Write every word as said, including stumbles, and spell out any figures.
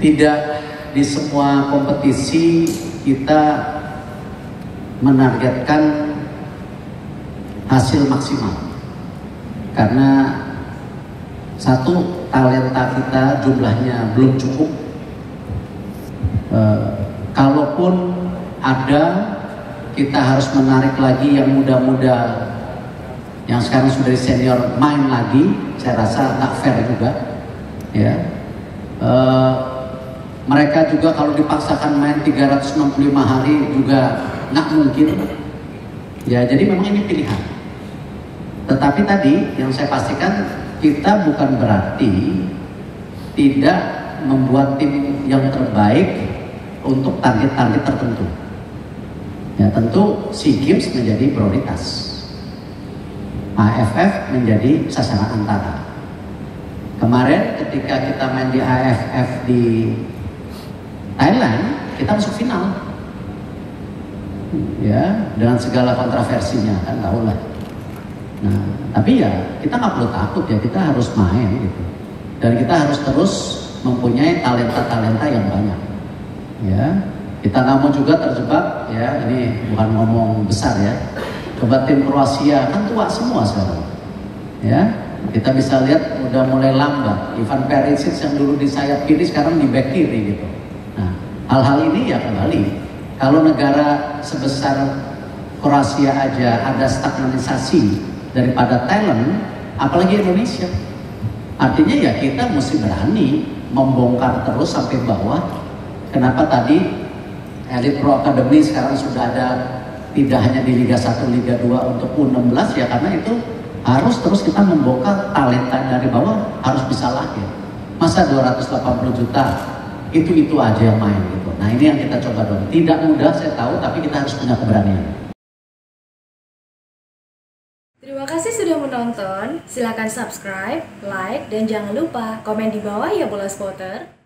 Tidak di semua kompetisi kita menargetkan hasil maksimal. Karena satu, talenta kita jumlahnya belum cukup. E, kalaupun ada, kita harus menarik lagi yang muda-muda, yang sekarang sudah senior main lagi. Saya rasa tak fair juga, ya. E, mereka juga kalau dipaksakan main tiga ratus enam puluh lima hari juga nggak mungkin, ya. Jadi memang ini pilihan. Tetapi tadi yang saya pastikan, kita bukan berarti tidak membuat tim yang terbaik untuk target-target tertentu, ya. Tentu SEA Games menjadi prioritas, A F F menjadi sasaran antara. Kemarin ketika kita main di A F F di Thailand, kita masuk final, ya, dengan segala kontroversinya, kan tahu lah. Nah, tapi ya kita nggak perlu takut, ya, kita harus main gitu, dan kita harus terus mempunyai talenta-talenta yang banyak, ya. Kita nggak mau juga terjebak, ya, ini bukan ngomong besar, ya. Coba tim Kroasia, kan tua semua sekarang, ya. Kita bisa lihat udah mulai lambat. Ivan Perisic yang dulu di sayap kiri sekarang di back kiri gitu. Nah, hal-hal ini ya kembali, kalau negara sebesar Kroasia aja ada stagnanisasi daripada Thailand, apalagi Indonesia. Artinya ya kita mesti berani membongkar terus sampai bawah. Kenapa tadi elit pro academy sekarang sudah ada, tidak hanya di Liga satu, Liga dua untuk U enam belas, ya, karena itu harus terus kita membongkar talenta dari bawah, harus bisa lahir. Masa dua ratus delapan puluh juta itu-itu aja yang main gitu. Nah, ini yang kita coba dong. Tidak mudah, saya tahu, tapi kita harus punya keberanian. Terima kasih sudah menonton. Silakan subscribe, like, dan jangan lupa komen di bawah, ya, Bola Spotter.